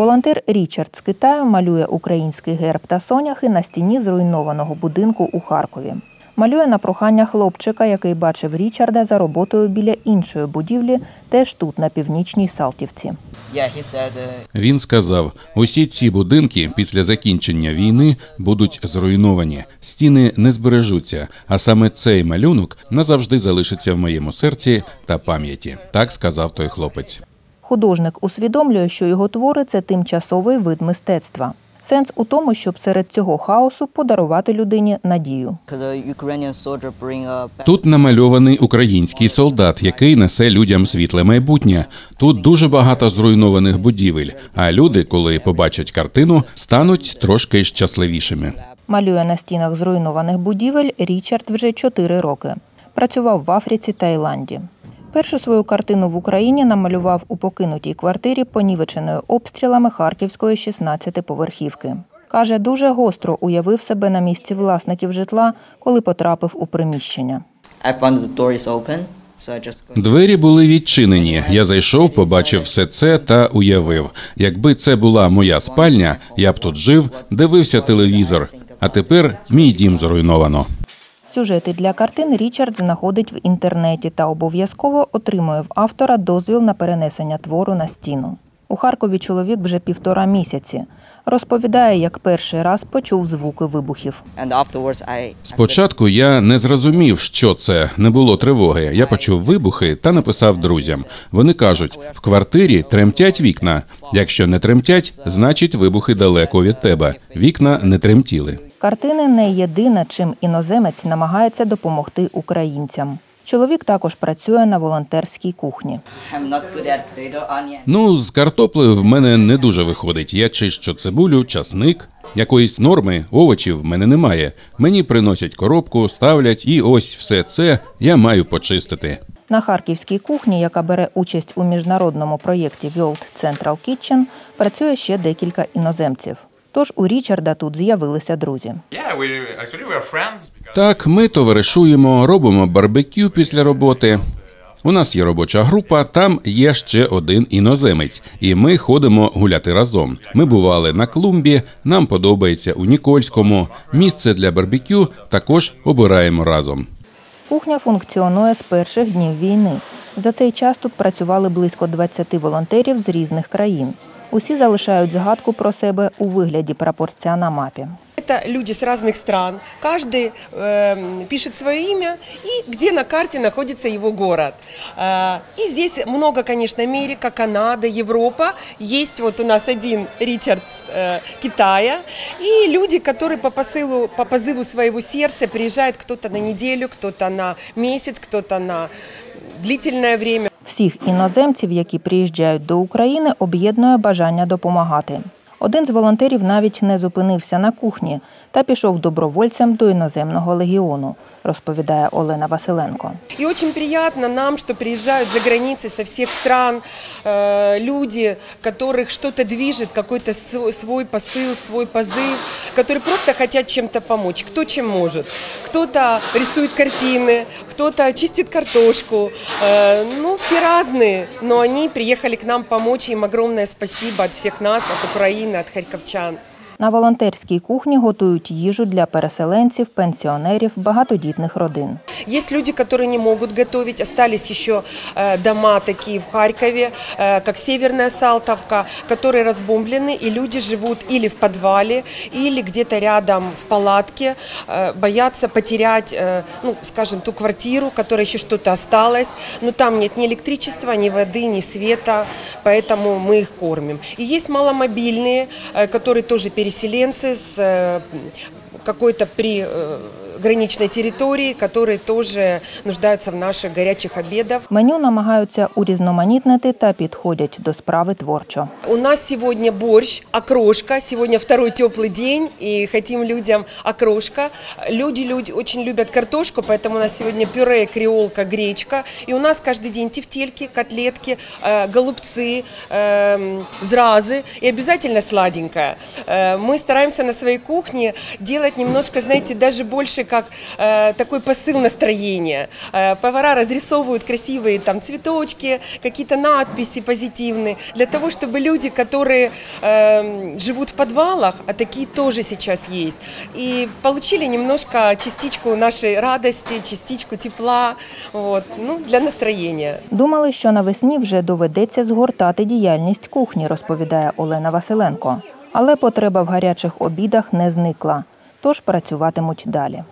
Волонтер Річард з Китаю малює український герб та соняхи на стіні зруйнованого будинку у Харкові. Малює на прохання хлопчика, який бачив Річарда за роботою біля іншої будівлі, теж тут, на Північній Салтівці. Він сказав, усі ці будинки після закінчення війни будуть зруйновані, стіни не збережуться, а саме цей малюнок назавжди залишиться в моєму серці та пам'яті. Так сказав той хлопець. Художник усвідомлює, що його твори – це тимчасовий вид мистецтва. Сенс у тому, щоб серед цього хаосу подарувати людині надію. Тут намальований український солдат, який несе людям світле майбутнє. Тут дуже багато зруйнованих будівель, а люди, коли побачать картину, стануть трошки щасливішими. Малює на стінах зруйнованих будівель Річард вже 4 роки. Працював в Африці, Таїланді. Першу свою картину в Україні намалював у покинутій квартирі, понівеченої обстрілами харківської 16-поверхівки. Каже, дуже гостро уявив себе на місці власників житла, коли потрапив у приміщення. Двері були відчинені. Я зайшов, побачив все це та уявив. Якби це була моя спальня, я б тут жив, дивився телевізор. А тепер мій дім зруйновано. Сюжети для картин Річард знаходить в інтернеті та обов'язково отримує в автора дозвіл на перенесення твору на стіну. У Харкові чоловік вже 1,5 місяці. Розповідає, як перший раз почув звуки вибухів. Спочатку я не зрозумів, що це, не було тривоги. Я почув вибухи та написав друзям. Вони кажуть, в квартирі тремтять вікна. Якщо не тремтять, значить вибухи далеко від тебе. Вікна не тремтіли. Картини не єдине, чим іноземець намагається допомогти українцям. Чоловік також працює на волонтерській кухні. З картоплею в мене не дуже виходить. Я чищу цибулю, часник. Якоїсь норми, овочів в мене немає. Мені приносять коробку, ставлять і ось все це я маю почистити. На харківській кухні, яка бере участь у міжнародному проєкті World Central Kitchen, працює ще декілька іноземців. Тож у Річарда тут з'явилися друзі. Так, ми товаришуємо, робимо барбекю після роботи. У нас є робоча група, там є ще один іноземець. І ми ходимо гуляти разом. Ми бували на клумбі, нам подобається у Нікольському. Місце для барбекю також обираємо разом. Кухня функціонує з перших днів війни. За цей час тут працювали близько 20 волонтерів з різних країн. Усі залишають згадку про себе у вигляді прапорця на мапі. Це люди з різних країн, кожен пише своє ім'я і де на карті знаходиться його город. І тут багато, звісно, Америка, Канада, Європа. Є у нас один Річард з Китаю. І люди, які по позиву свого серця приїжджають, хтось на неділю, хтось на місяць, хтось на длительне час. Всіх іноземців, які приїжджають до України, об'єднує бажання допомагати. Один з волонтерів навіть не зупинився на кухні та пішов добровольцем до іноземного легіону, розповідає Олена Василенко. І дуже приємно нам, що приїжджають за кордони з усіх країн люди, яких щось движить, якийсь свій посил, свій позив, які просто хочуть чимось допомогти, хто чим може. Хтось рисує картини, хтось чистить картошку. Всі різні, але вони приїхали до нас допомогти. Їм велике спасибо від всіх нас, від України, від харківчан. На волонтерській кухні готують їжу для переселенців, пенсіонерів, багатодітних родин. Є люди, які не можуть готувати, залишилися ще дома такі в Харкові, як Северна Салтівка, які розбомблені, і люди живуть або в підвалі, або десь рядом в палатці, бояться втратити, скажімо, ту квартиру, в якій ще щось залишилось, але там немає ні електричества, ні води, ні світла, тому ми їх кормимо. І є маломобільні, які теж переселенцы с какой-то приграничной территории, которые тоже нуждаются в наших горячих обедах. Меню намагаються урізноманітнити та підходять до справи творчо. У нас сьогодні борщ, окрошка. Сьогодні второй теплий день і хочемо людям окрошка. Люди дуже люблять картошку, тому у нас сьогодні пюре, креолка, гречка. І у нас кожен день тефтельки, котлетки, голубці, зрази і обов'язково сладеньке. Ми стараємося на своїй кухні робити немножко, знаєте, навіть більше, как такой посыл настроения. Повара разрисовывают красивые там цветочки, какие-то надписи позитивные, для того, чтобы люди, которые живут в подвалах, а такие тоже сейчас есть, и получили немножко частичку нашей радости, частичку тепла, вот, ну, для настроения. Думали, що навесні вже доведеться згортати діяльність кухні, розповідає Олена Василенко. Але потреба в гарячих обідах не зникла, тож працюватимуть далі.